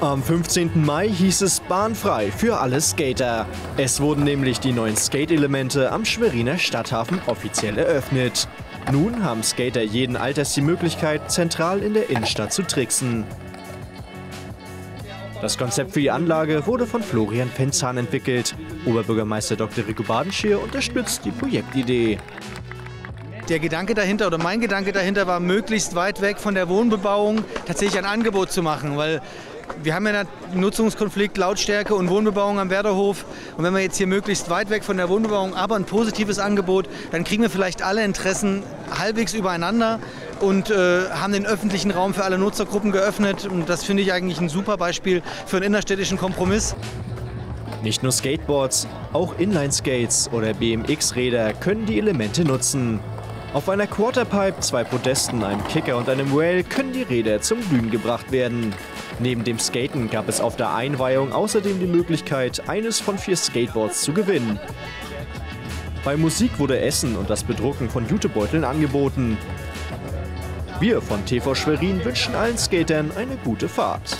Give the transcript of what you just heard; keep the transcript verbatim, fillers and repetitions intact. Am fünfzehnten Mai hieß es bahnfrei für alle Skater. Es wurden nämlich die neuen Skate-Elemente am Schweriner Stadthafen offiziell eröffnet. Nun haben Skater jeden Alters die Möglichkeit, zentral in der Innenstadt zu tricksen. Das Konzept für die Anlage wurde von Florian Penzahn entwickelt. Oberbürgermeister Doktor Rico Badenschier unterstützt die Projektidee. Der Gedanke dahinter oder mein Gedanke dahinter war, möglichst weit weg von der Wohnbebauung tatsächlich ein Angebot zu machen, weil wir haben ja einen Nutzungskonflikt Lautstärke und Wohnbebauung am Werderhof, und wenn wir jetzt hier möglichst weit weg von der Wohnbebauung, aber ein positives Angebot, dann kriegen wir vielleicht alle Interessen halbwegs übereinander und äh, haben den öffentlichen Raum für alle Nutzergruppen geöffnet, und das finde ich eigentlich ein super Beispiel für einen innerstädtischen Kompromiss. Nicht nur Skateboards, auch Inline-Skates oder B M X-Räder können die Elemente nutzen. Auf einer Quarterpipe, zwei Podesten, einem Kicker und einem Rail können die Räder zum Glühen gebracht werden. Neben dem Skaten gab es auf der Einweihung außerdem die Möglichkeit, eines von vier Skateboards zu gewinnen. Bei Musik wurde Essen und das Bedrucken von Jutebeuteln angeboten. Wir von T V Schwerin wünschen allen Skatern eine gute Fahrt.